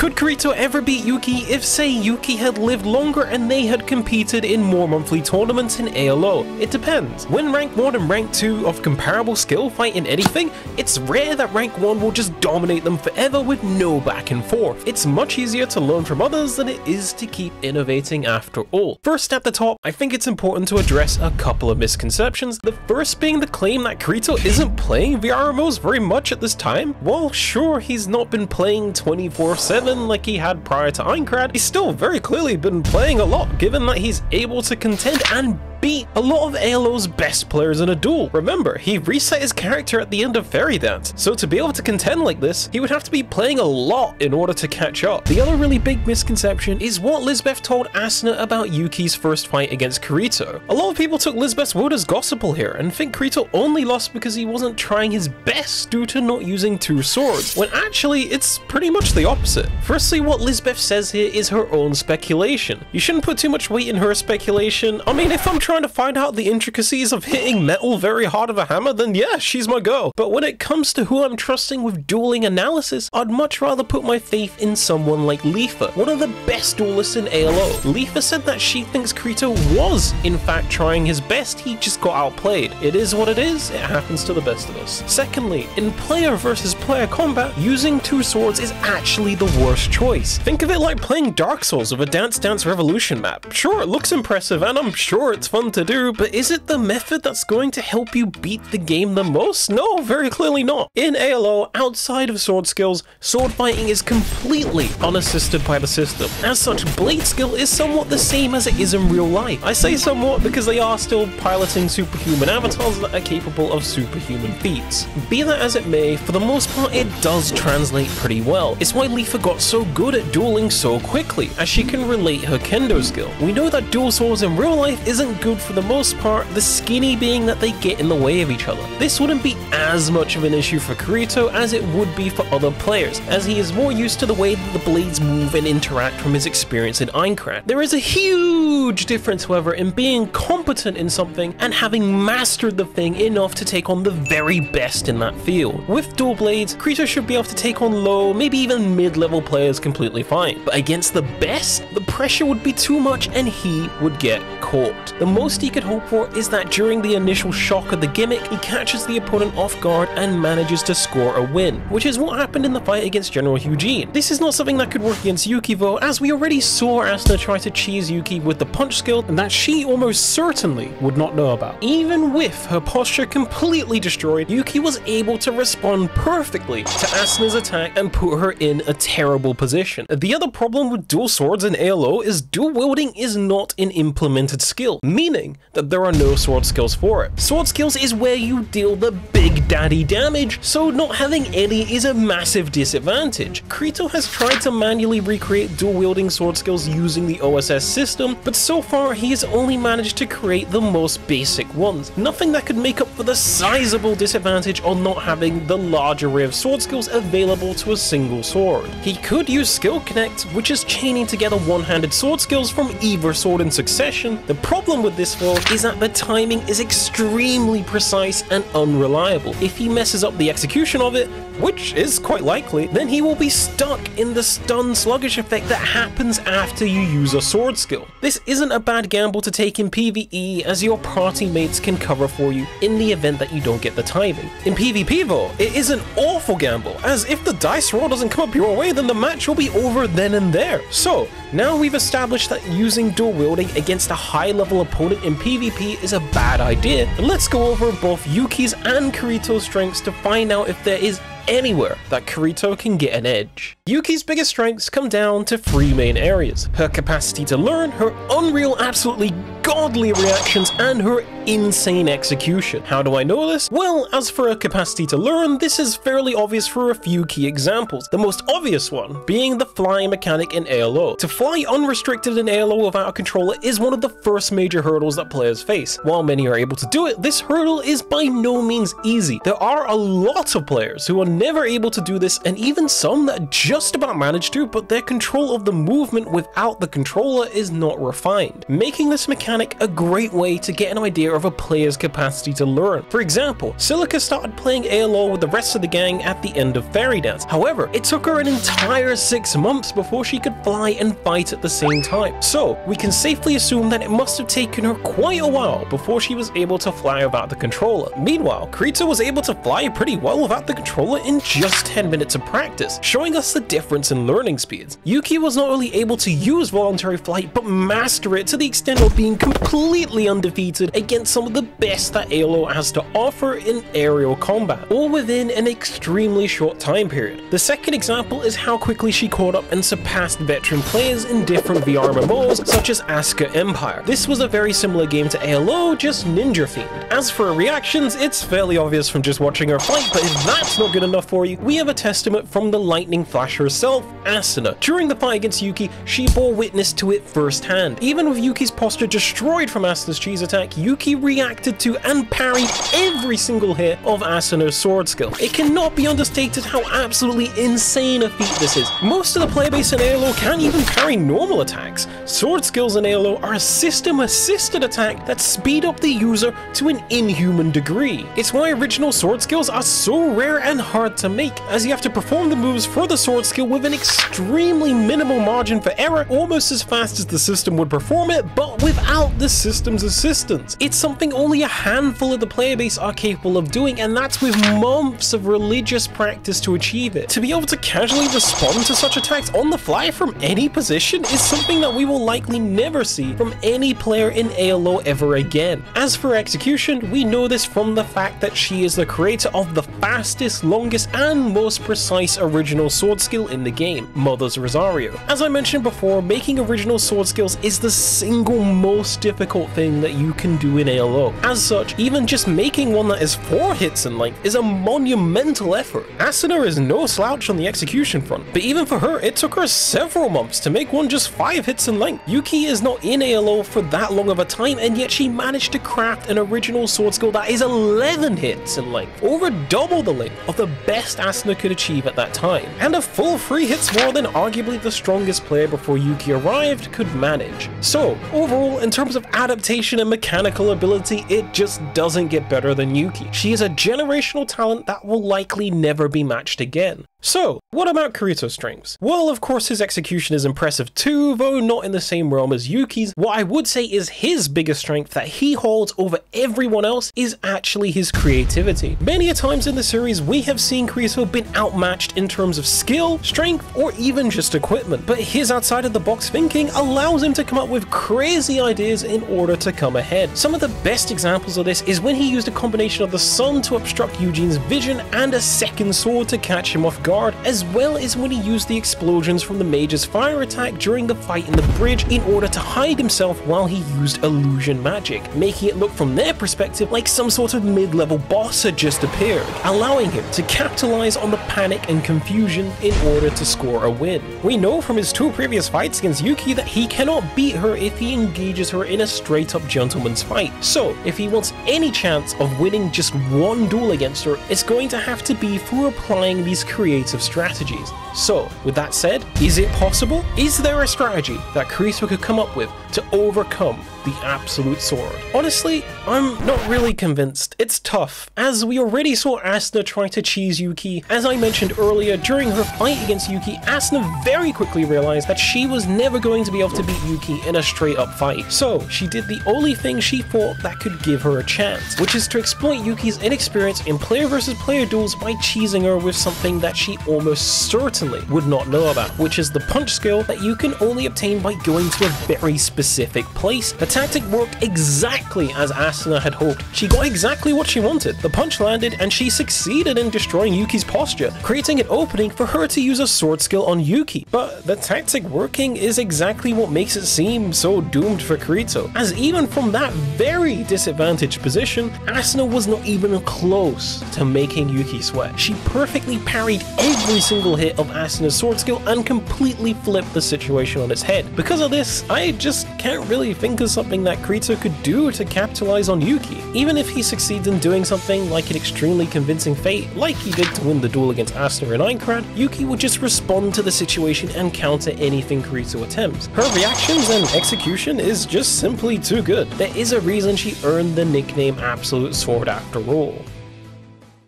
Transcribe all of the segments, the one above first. Could Kirito ever beat Yuuki if, say, Yuuki had lived longer and they had competed in more monthly tournaments in ALO? It depends. When rank 1 and rank 2 of comparable skill fight in anything, it's rare that rank 1 will just dominate them forever with no back and forth. It's much easier to learn from others than it is to keep innovating after all. First at the top, I think it's important to address a couple of misconceptions, the first being the claim that Kirito isn't playing VRMOs very much at this time. While sure, he's not been playing 24/7, like he had prior to Aincrad, he's still very clearly been playing a lot, given that he's able to contend and beat a lot of ALO's best players in a duel. Remember, he reset his character at the end of Fairy Dance, so to be able to contend like this, he would have to be playing a lot in order to catch up. The other really big misconception is what Lisbeth told Asuna about Yuuki's first fight against Kirito. A lot of people took Lisbeth's word as gospel here and think Kirito only lost because he wasn't trying his best due to not using two swords, when actually it's pretty much the opposite. Firstly, what Lisbeth says here is her own speculation. You shouldn't put too much weight in her speculation. I mean, if I'm trying to find out the intricacies of hitting metal very hard with a hammer, then yeah, she's my girl. But when it comes to who I'm trusting with dueling analysis, I'd much rather put my faith in someone like Leafa, one of the best duelists in ALO. Leafa said that she thinks Kirito was, in fact, trying his best, he just got outplayed. It is what it is, it happens to the best of us. Secondly, in player versus player combat, using two swords is actually the worst choice. Think of it like playing Dark Souls with a Dance Dance Revolution map. Sure, it looks impressive and I'm sure it's fun to do, but is it the method that's going to help you beat the game the most? No, very clearly not. In ALO, outside of sword skills, sword fighting is completely unassisted by the system. As such, blade skill is somewhat the same as it is in real life. I say somewhat because they are still piloting superhuman avatars that are capable of superhuman feats. Be that as it may, for the most part it does translate pretty well. It's why Leafa got so good at dueling so quickly, as she can relate her kendo skill. We know that dual swords in real life isn't good for the most part, the skinny being that they get in the way of each other. This wouldn't be as much of an issue for Kirito as it would be for other players, as he is more used to the way that the blades move and interact from his experience in Aincrad. There is a huge difference, however, in being competent in something and having mastered the thing enough to take on the very best in that field. With dual blades, Kirito should be able to take on low, maybe even mid-level players completely fine, but against the best, the pressure would be too much and he would get caught. The most he could hope for is that during the initial shock of the gimmick, he catches the opponent off guard and manages to score a win, which is what happened in the fight against General Eugene. This is not something that could work against Yuuki though, as we already saw Asuna try to cheese Yuuki with the punch skill, and that she almost certainly would not know about. Even with her posture completely destroyed, Yuuki was able to respond perfectly to Asuna's attack and put her in a terrible position. The other problem with dual swords in ALO is dual wielding is not an implemented skill, meaning that there are no sword skills for it. Sword skills is where you deal the big daddy damage, so not having any is a massive disadvantage. Kirito has tried to manually recreate dual wielding sword skills using the OSS system, but so far he has only managed to create the most basic ones, nothing that could make up for the sizable disadvantage on not having the large array of sword skills available to a single sword. He could use Skill Connect, which is chaining together one-handed sword skills from either sword in succession. The problem with this though is that the timing is extremely precise and unreliable. If he messes up the execution of it, which is quite likely, then he will be stuck in the stun sluggish effect that happens after you use a sword skill. This isn't a bad gamble to take in PvE, as your party mates can cover for you in the event that you don't get the timing. In PvP though, it is an awful gamble, as if the dice roll doesn't come up your way, then the match will be over then and there. So now we've established that using dual wielding against a high level opponent in PvP is a bad idea, and let's go over both Yuuki's and Kirito's strengths to find out if there is anywhere that Kirito can get an edge. Yuuki's biggest strengths come down to three main areas: her capacity to learn, her unreal, absolutely godly reactions, and her insane execution. How do I know this? Well, as for her capacity to learn, this is fairly obvious for a few key examples. The most obvious one being the fly mechanic in ALO. To fly unrestricted in ALO without a controller is one of the first major hurdles that players face. While many are able to do it, this hurdle is by no means easy. There are a lot of players who are never able to do this, and even some that just about manage to, but their control of the movement without the controller is not refined, making this mechanic a great way to get an idea idea of a player's capacity to learn. For example, Silica started playing ALO with the rest of the gang at the end of Fairy Dance. However, it took her an entire 6 months before she could fly and fight at the same time. So we can safely assume that it must have taken her quite a while before she was able to fly without the controller. Meanwhile, Kirito was able to fly pretty well without the controller in just 10 minutes of practice, showing us the difference in learning speeds. Yuuki was not only able to use voluntary flight, but master it to the extent of being completely undefeated against some of the best that ALO has to offer in aerial combat, all within an extremely short time period. The second example is how quickly she caught up and surpassed veteran players in different VRMOs such as Asuka Empire. This was a very similar game to ALO, just ninja themed. As for her reactions, it's fairly obvious from just watching her fight, but if that's not good enough for you, we have a testament from the lightning flash herself, Asuna. During the fight against Yuuki, she bore witness to it firsthand. Even with Yuki's posture destroyed from Asuna's cheese attack, Yuuki reacted to and parried every single hit of Asuna's sword skill. It cannot be understated how absolutely insane a feat this is. Most of the player base in ALO can't even parry normal attacks. Sword skills in ALO are a system-assisted attack that speed up the user to an inhuman degree. It's why original sword skills are so rare and hard to make, as you have to perform the moves for the sword skill with an extremely minimal margin for error, almost as fast as the system would perform it, but without the system's assistance. It's something only a handful of the player base are capable of doing, and that's with months of religious practice to achieve it. To be able to casually respond to such attacks on the fly from any position is something that we will likely never see from any player in ALO ever again. As for execution, we know this from the fact that she is the creator of the fastest, longest, and most precise original sword skill in the game, Mother's Rosario. As I mentioned before, making original sword skills is the single most difficult thing that you can do in ALO. As such, even just making one that is 4 hits in length is a monumental effort. Asuna is no slouch on the execution front, but even for her, it took her several months to make one just 5 hits in length. Yuuki is not in ALO for that long of a time, and yet she managed to craft an original sword skill that is 11 hits in length, over double the length of the best Asuna could achieve at that time, and a full 3 hits more than arguably the strongest player before Yuuki arrived could manage. So overall, in terms of adaptation and mechanical ability, it just doesn't get better than Yuuki. She is a generational talent that will likely never be matched again. So, what about Kirito's strengths? Well, of course his execution is impressive too, though not in the same realm as Yuki's. What I would say is his biggest strength that he holds over everyone else is actually his creativity. Many a times in the series, we have seen Kirito been outmatched in terms of skill, strength, or even just equipment, but his outside-of-the-box thinking allows him to come up with crazy ideas in order to come ahead. Some of the best examples of this is when he used a combination of the sun to obstruct Eugene's vision and a second sword to catch him off guard, as well as when he used the explosions from the mage's fire attack during the fight in the bridge in order to hide himself while he used illusion magic, making it look from their perspective like some sort of mid-level boss had just appeared, allowing him to capitalize on the panic and confusion in order to score a win. We know from his 2 previous fights against Yuuki that he cannot beat her if he engages her in a straight-up gentleman's fight, so if he wants any chance of winning just 1 duel against her, it's going to have to be through applying these creative of strategies. So, with that said, is it possible? Is there a strategy that Kirito could come up with to overcome the Absolute Sword? Honestly, I'm not really convinced. It's tough, as we already saw Asuna try to cheese Yuuki. As I mentioned earlier, during her fight against Yuuki, Asuna very quickly realized that she was never going to be able to beat Yuuki in a straight up fight. So, she did the only thing she thought that could give her a chance, which is to exploit Yuki's inexperience in player versus player duels by cheesing her with something that she almost certainly would not know about, which is the punch skill that you can only obtain by going to a very specific place. The tactic worked exactly as Asuna had hoped. She got exactly what she wanted. The punch landed and she succeeded in destroying Yuki's posture, creating an opening for her to use a sword skill on Yuuki. But the tactic working is exactly what makes it seem so doomed for Kirito, as even from that very disadvantaged position, Asuna was not even close to making Yuuki sweat. She perfectly parried every single hit of Asuna's sword skill and completely flip the situation on its head. Because of this, I just can't really think of something that Kirito could do to capitalize on Yuuki. Even if he succeeds in doing something like an extremely convincing feint, like he did to win the duel against Asuna and Aincrad, Yuuki would just respond to the situation and counter anything Kirito attempts. Her reactions and execution is just simply too good. There is a reason she earned the nickname Absolute Sword after all.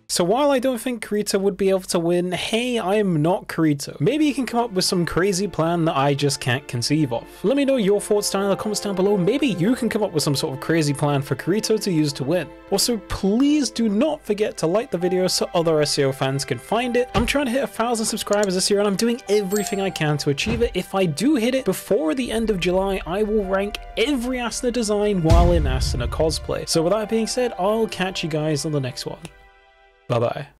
So while I don't think Kirito would be able to win, hey, I'm not Kirito. Maybe you can come up with some crazy plan that I just can't conceive of. Let me know your thoughts down in the comments down below. Maybe you can come up with some sort of crazy plan for Kirito to use to win. Also, please do not forget to like the video so other SEO fans can find it. I'm trying to hit 1,000 subscribers this year and I'm doing everything I can to achieve it. If I do hit it before the end of July, I will rank every Asuna design while in Asuna cosplay. So with that being said, I'll catch you guys on the next one. Bye-bye.